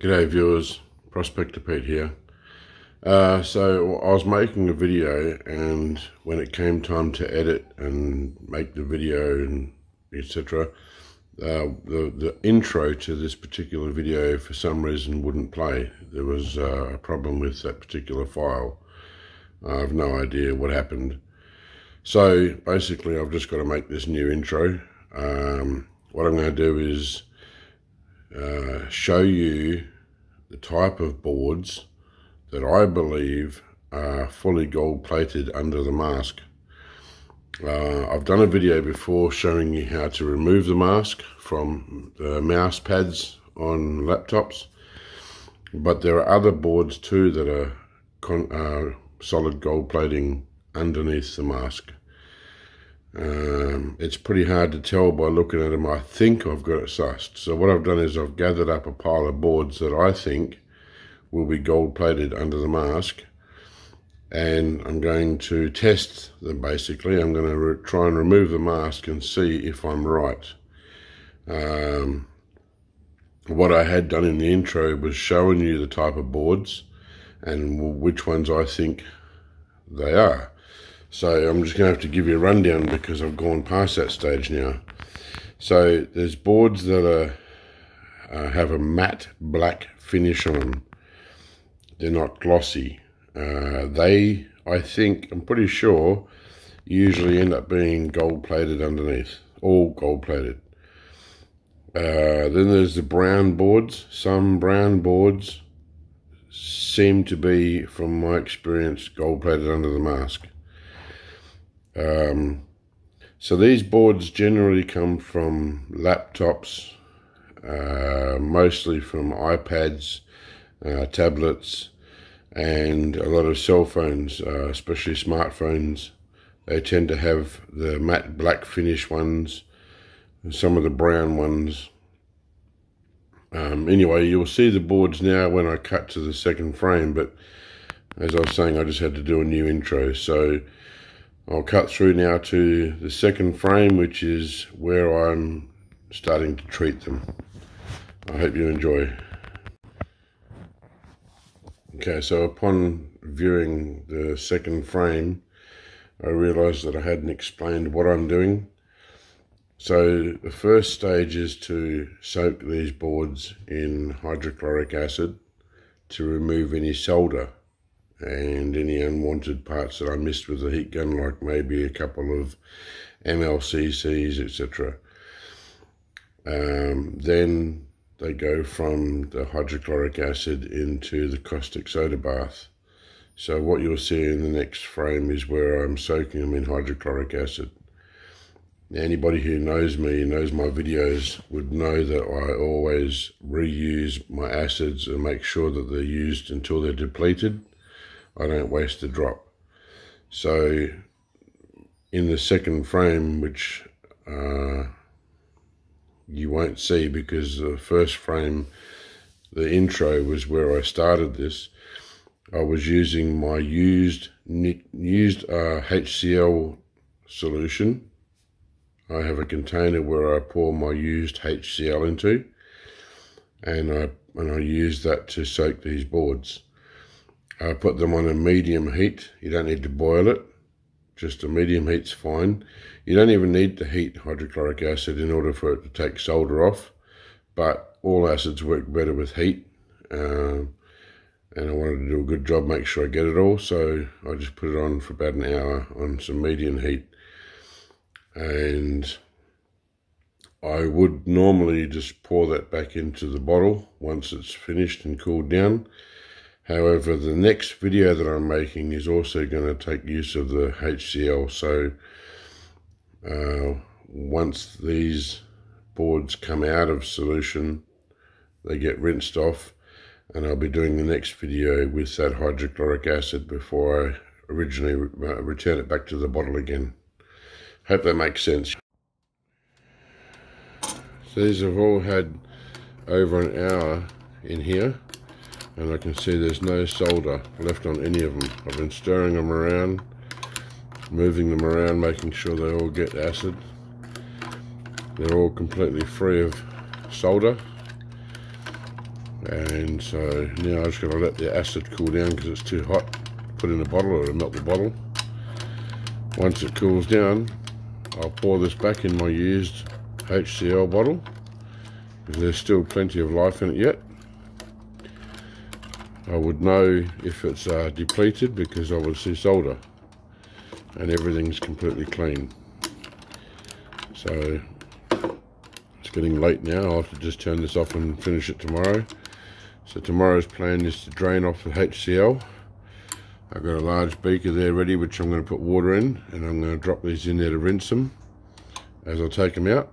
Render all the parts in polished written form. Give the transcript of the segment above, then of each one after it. G'day viewers, Prospector Pete here. So I was making a video, and when it came time to edit and make the video and etc, the intro to this particular video for some reason wouldn't play. There was a problem with that particular file. I have no idea what happened. So basically I've just got to make this new intro. What I'm going to do is show you the type of boards that I believe are fully gold plated under the mask. I've done a video before showing you how to remove the mask from the mouse pads on laptops, but there are other boards too that are solid gold plating underneath the mask. It's pretty hard to tell by looking at them. I think I've got it sussed. So what I've done is I've gathered up a pile of boards that I think will be gold plated under the mask, and I'm going to test them. Basically I'm going to try and remove the mask and see if I'm right. What I had done in the intro was showing you the type of boards and which ones I think they are. So I'm just going to have to give you a rundown because I've gone past that stage now. So there's boards that are, have a matte black finish on them. They're not glossy. I'm pretty sure, usually end up being gold plated underneath. All gold plated. Then there's the brown boards. Some brown boards seem to be, from my experience, gold plated under the mask. So these boards generally come from laptops, mostly from iPads, tablets, and a lot of cell phones, especially smartphones. They tend to have the matte black finish ones, and some of the brown ones. Anyway, you'll see the boards now when I cut to the second frame, but as I was saying, I just had to do a new intro. So I'll cut through now to the second frame, which is where I'm starting to treat them. I hope you enjoy. Okay, so upon viewing the second frame, I realized that I hadn't explained what I'm doing. So the first stage is to soak these boards in hydrochloric acid to remove any solder and any unwanted parts that I missed with the heat gun, like maybe a couple of MLCCs, etc. Then they go from the hydrochloric acid into the caustic soda bath. So what you'll see in the next frame is where I'm soaking them in hydrochloric acid. Now, anybody who knows me, knows my videos, would know that I always reuse my acids and make sure that they're used until they're depleted. I don't waste a drop. So in the second frame, which you won't see because the first frame, the intro, was where I started this. I was using my used HCL solution. I have a container where I pour my used HCL into, and I use that to soak these boards. I put them on a medium heat. You don't need to boil it, just a medium heat's fine. You don't even need to heat hydrochloric acid in order for it to take solder off, but all acids work better with heat, and I wanted to do a good job, make sure I get it all, so I just put it on for about an hour on some medium heat. And I would normally just pour that back into the bottle once it's finished and cooled down. However, the next video that I'm making is also going to take use of the HCL. So once these boards come out of solution, they get rinsed off, and I'll be doing the next video with that hydrochloric acid before I originally return it back to the bottle again. Hope that makes sense. So these have all had over an hour in here. And I can see there's no solder left on any of them. I've been stirring them around, moving them around, making sure they all get acid. They're all completely free of solder. And so now I'm just going to let the acid cool down because it's too hot. Put in a bottle, or melt the bottle. Once it cools down, I'll pour this back in my used HCL bottle. There's still plenty of life in it yet. I would know if it's depleted because I would see solder, and everything's completely clean. So it's getting late now. I'll have to just turn this off and finish it tomorrow. So tomorrow's plan is to drain off the HCL. I've got a large beaker there ready, which I'm going to put water in, and I'm going to drop these in there to rinse them as I take them out,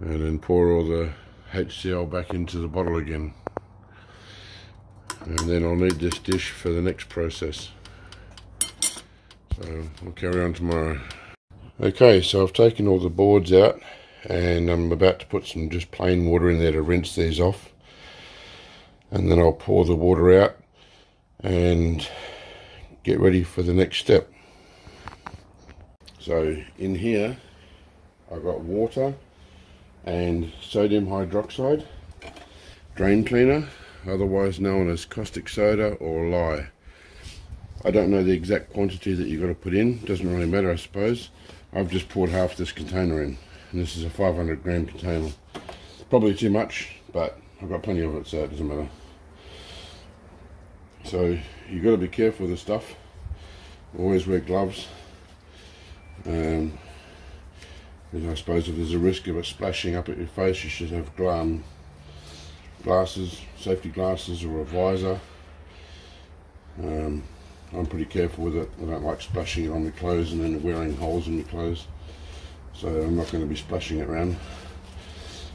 and then pour all the HCL back into the bottle again. And then I'll need this dish for the next process. So we'll carry on tomorrow. Okay, so I've taken all the boards out, and I'm about to put some just plain water in there to rinse these off. And then I'll pour the water out and get ready for the next step. So in here I've got water and sodium hydroxide, drain cleaner, otherwise known as caustic soda or lye. I don't know the exact quantity that you've got to put in, doesn't really matter I suppose. I've just poured half this container in, and this is a 500 gram container. Probably too much, but I've got plenty of it, so it doesn't matter. So you've got to be careful with this stuff. Always wear gloves, and I suppose if there's a risk of it splashing up at your face, you should have glasses, safety glasses, or a visor. I'm pretty careful with it. I don't like splashing it on my clothes and then wearing holes in my clothes, so I'm not going to be splashing it around.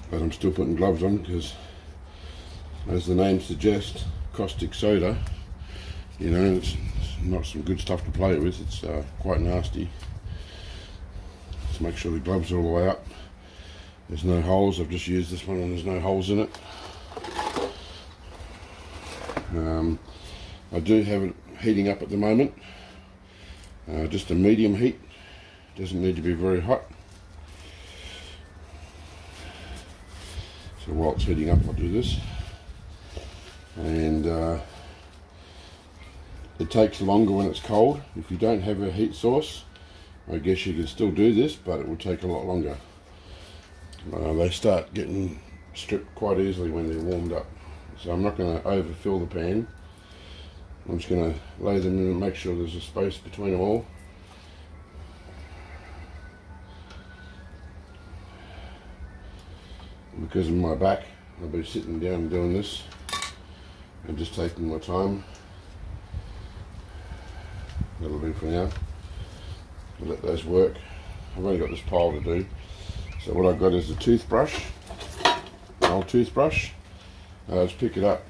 But I'm still putting gloves on because, as the name suggests, caustic soda, you know, it's not some good stuff to play with. It's quite nasty. So make sure the gloves are all the way up. There's no holes. I've just used this one and there's no holes in it. I do have it heating up at the moment, just a medium heat. Doesn't need to be very hot. So while it's heating up, I'll do this. And it takes longer when it's cold. If you don't have a heat source, I guess you can still do this, but it will take a lot longer. They start getting stripped quite easily when they're warmed up. So I'm not going to overfill the pan. I'm just going to lay them in and make sure there's a space between them all. Because of my back, I'll be sitting down doing this. I'm just taking my time. That'll do for now. I'll let those work. I've only got this pile to do. So what I've got is a toothbrush, an old toothbrush. Just pick it up,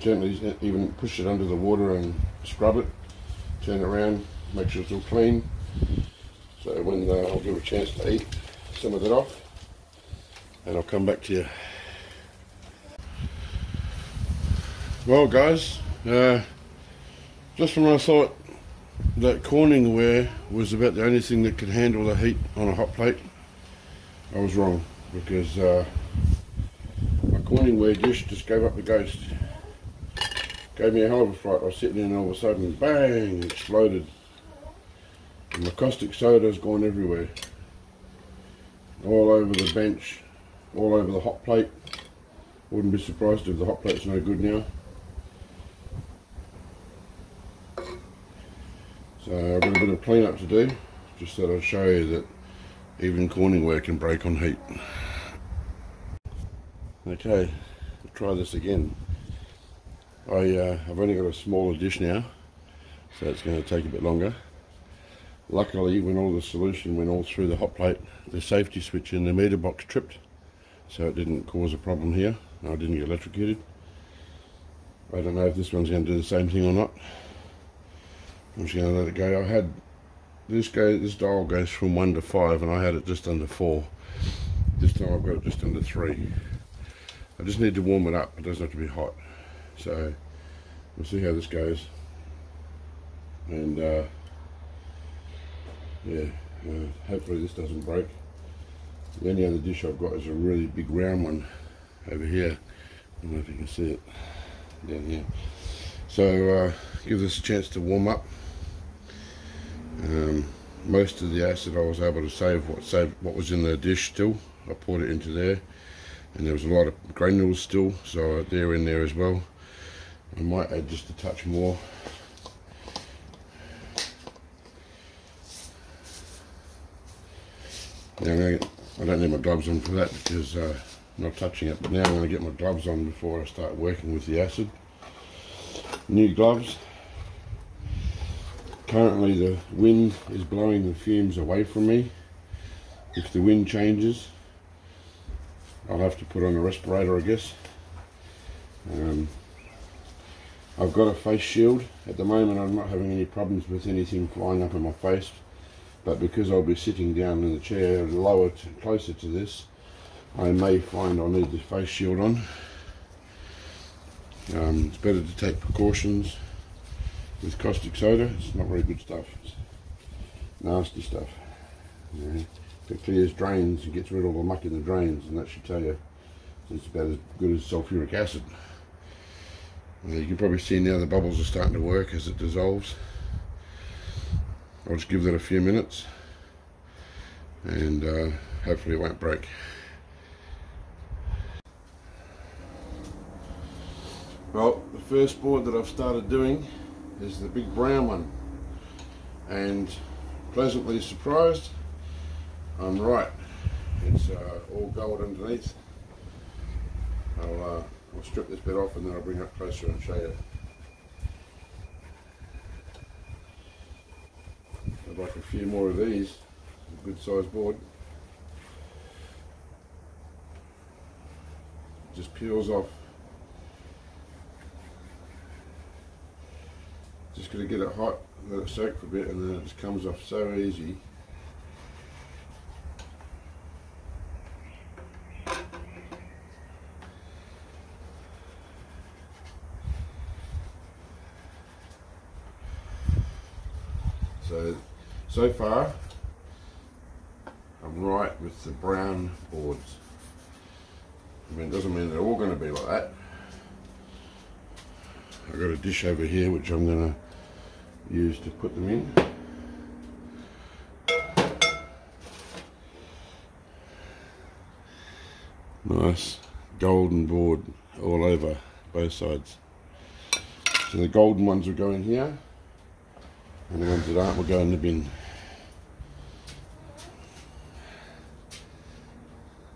gently even push it under the water and scrub it. Turn it around, make sure it's all clean. So when I'll give it a chance to eat, some of that off, and I'll come back to you. Well guys, just when I thought that Corningware was about the only thing that could handle the heat on a hot plate, I was wrong, because my Corningware dish just gave up the ghost. Gave me a hell of a fright. I was sitting there and all of a sudden, bang, exploded. And the caustic soda's gone everywhere. All over the bench, all over the hot plate. Wouldn't be surprised if the hot plate's no good now. So I've got a bit of clean up to do, just that I'll show you that even Corningware can break on heat. Okay, I'll try this again. I've only got a smaller dish now, so it's going to take a bit longer. Luckily, when all the solution went all through the hot plate, the safety switch in the meter box tripped, so it didn't cause a problem here. I didn't get electrocuted. I don't know if this one's going to do the same thing or not. I'm just going to let it go. I had this dial goes from 1 to 5, and I had it just under 4. This time I've got it just under 3. I just need to warm it up. It doesn't have to be hot. So we'll see how this goes. And yeah, hopefully this doesn't break. The only other dish I've got is a really big round one over here, I don't know if you can see it down here. So give this a chance to warm up. Most of the acid I was able to save what was in the dish still. I poured it into there, and there was a lot of granules still, so they're in there as well. I might add just a touch more. Now I don't need my gloves on for that because I'm not touching it, but now I'm going to get my gloves on before I start working with the acid. New gloves. Currently the wind is blowing the fumes away from me. If the wind changes, I'll have to put on a respirator, I guess. I've got a face shield. At the moment I'm not having any problems with anything flying up in my face, but because I'll be sitting down in the chair lower to closer to this, I may find I'll need the face shield on. It's better to take precautions with caustic soda. It's not very good stuff. It's nasty stuff. Yeah. It clears drains and gets rid of all the muck in the drains, and that should tell you it's about as good as sulfuric acid. You can probably see now the bubbles are starting to work as it dissolves. I'll just give that a few minutes and hopefully it won't break. Well, the first board that I've started doing is the big brown one, and pleasantly surprised I'm right. It's all gold underneath. I'll strip this bit off and then I'll bring it up closer and show you. I'd like a few more of these, a good sized board. It just peels off. Just going to get it hot, let it soak for a bit, and then it just comes off so easy. So far, I'm right with the brown boards. I mean, it doesn't mean they're all going to be like that. I've got a dish over here which I'm going to use to put them in. Nice golden board all over both sides. So the golden ones will go in here, and the ones that aren't will go in the bin.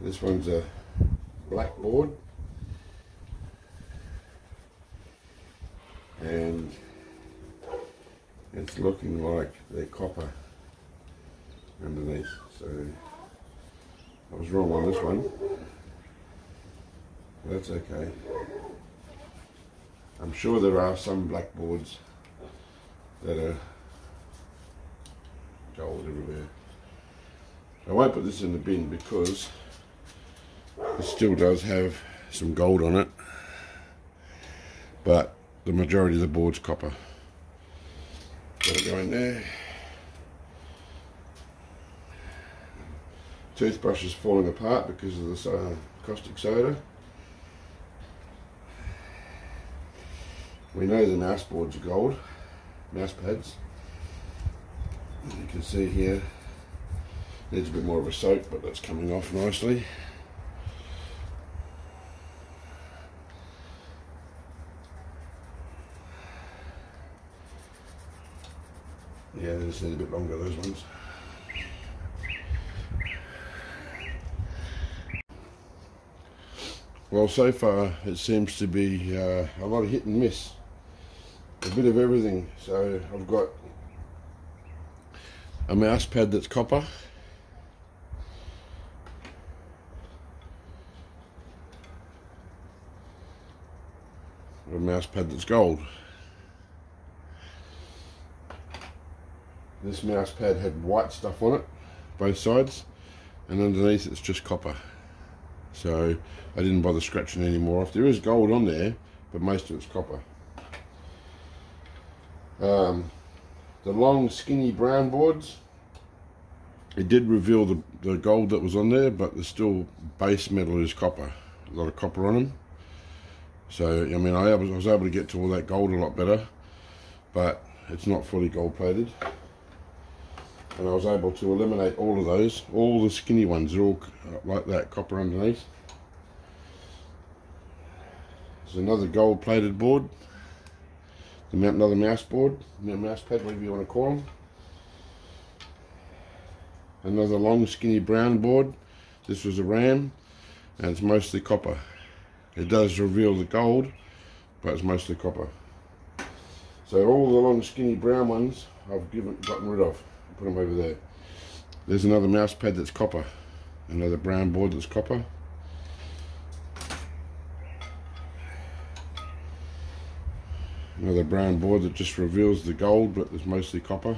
This one's a black board, and it's looking like they're copper underneath, so I was wrong on this one. That's okay. I'm sure there are some black boards that are gold everywhere. I won't put this in the bin because it still does have some gold on it, but the majority of the board's copper. Got it going there. Toothbrush is falling apart because of the caustic soda. We know the NAS boards are gold, NAS pads. As you can see here, needs a bit more of a soak, but that's coming off nicely. Yeah, they just need a bit longer, those ones. Well, so far it seems to be a lot of hit and miss, a bit of everything. So I've got a mouse pad that's copper. A mouse pad that's gold. This mouse pad had white stuff on it, both sides, and underneath it's just copper. So I didn't bother scratching any more off. There is gold on there, but most of it's copper. The long skinny brown boards, it did reveal the gold that was on there, but the still base metal is copper. A lot of copper on them. So I mean, I was able to get to all that gold a lot better, but it's not fully gold plated. And I was able to eliminate all of those, all the skinny ones, they're all like that, copper underneath. There's another gold plated board, another mouse board, mouse pad, whatever you want to call them. Another long skinny brown board. This was a RAM, and it's mostly copper. It does reveal the gold, but it's mostly copper. So all the long skinny brown ones I've gotten rid of, put them over there. There's another mouse pad that's copper, another brown board that's copper. Another brown board that just reveals the gold, but it's mostly copper.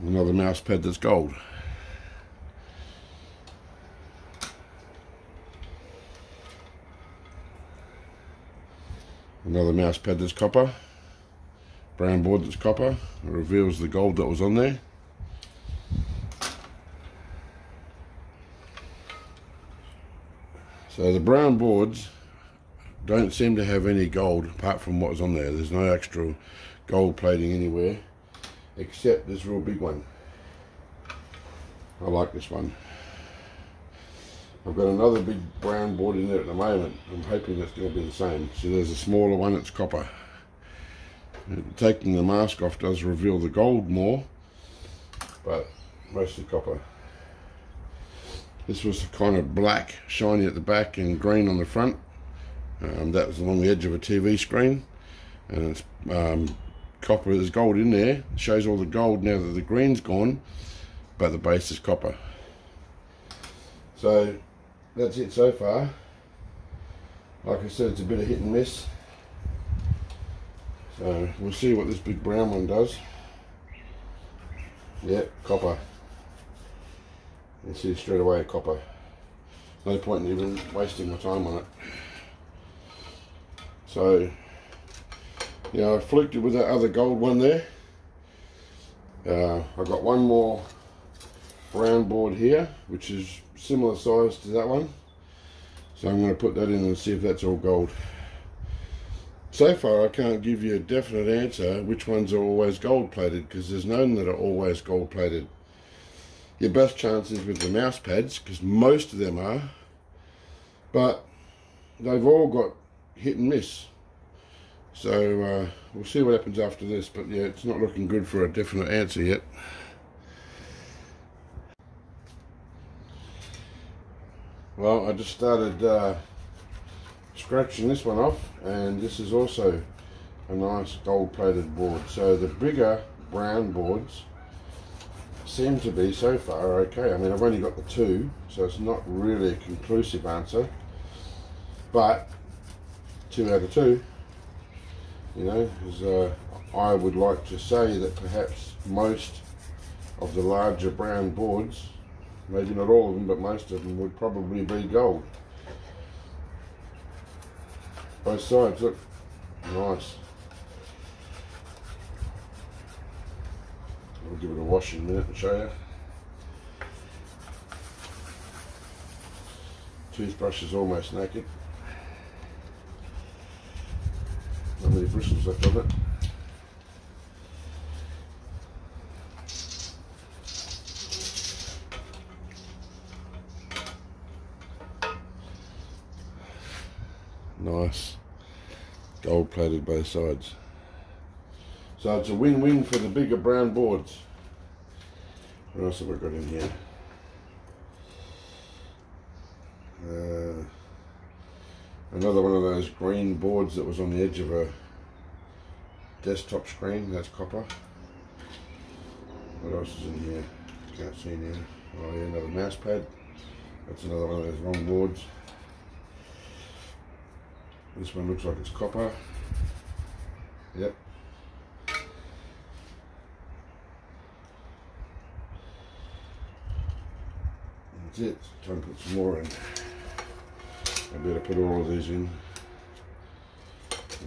Another mouse pad that's gold. Another mouse pad that's copper. Brown board that's copper. It reveals the gold that was on there. So the brown boards don't seem to have any gold apart from what was on there. There's no extra gold plating anywhere, except this real big one. I like this one. I've got another big brown board in there at the moment. I'm hoping it's going to be the same. So there's a smaller one, it's copper. Taking the mask off does reveal the gold more, but mostly copper. This was kind of black, shiny at the back and green on the front. That was along the edge of a TV screen, and it's copper. There's gold in there. It shows all the gold now that the green's gone, but the base is copper. So that's it so far. Like I said, it's a bit of hit and miss. So we'll see what this big brown one does. Yep, copper. You see straight away, copper. No point in even wasting my time on it. So yeah, I fluked it with that other gold one there. I've got one more brown board here, which is similar size to that one. So I'm going to put that in and see if that's all gold. So far I can't give you a definite answer which ones are always gold plated, because there's none that are always gold plated. Your best chance is with the mouse pads, because most of them are, but they've all got hit and miss. So we'll see what happens after this, but yeah, it's not looking good for a definite answer yet. Well, I just started scratching this one off, and this is also a nice gold plated board. So the bigger brown boards seem to be so far okay. I mean, I've only got the two, so it's not really a conclusive answer, but 2 out of 2, you know, is, I would like to say that perhaps most of the larger brown boards, maybe not all of them, but most of them would probably be gold. Both sides look nice. I'll give it a wash in a minute and show you. Toothbrush is almost naked. Not many bristles left on it. Nice. Gold plated both sides. So it's a win-win for the bigger brown boards. What else have I got in here? Another one of those green boards that was on the edge of a desktop screen. That's copper. What else is in here? Can't see now. Oh yeah, another mouse pad. That's another one of those wrong boards. This one looks like it's copper. Yep. That's it. Time to put some more in. I better put all of these in.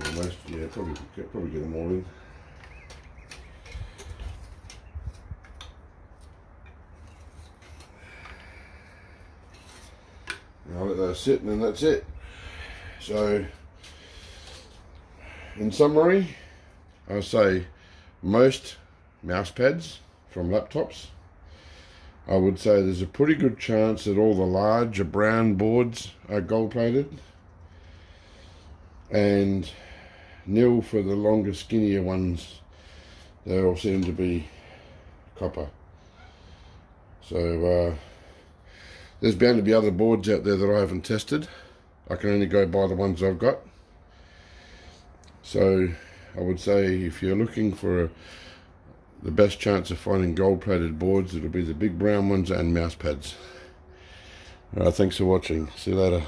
Almost, yeah, probably get them all in. Now that they're sitting, and that's it. So in summary, I'll say most mouse pads from laptops, I would say there's a pretty good chance that all the larger brown boards are gold plated, and nil for the longer, skinnier ones. They all seem to be copper. So there's bound to be other boards out there that I haven't tested. I can only go by the ones I've got. So I would say if you're looking for the best chance of finding gold-plated boards, it'll be the big brown ones and mouse pads. Alright, thanks for watching. See you later.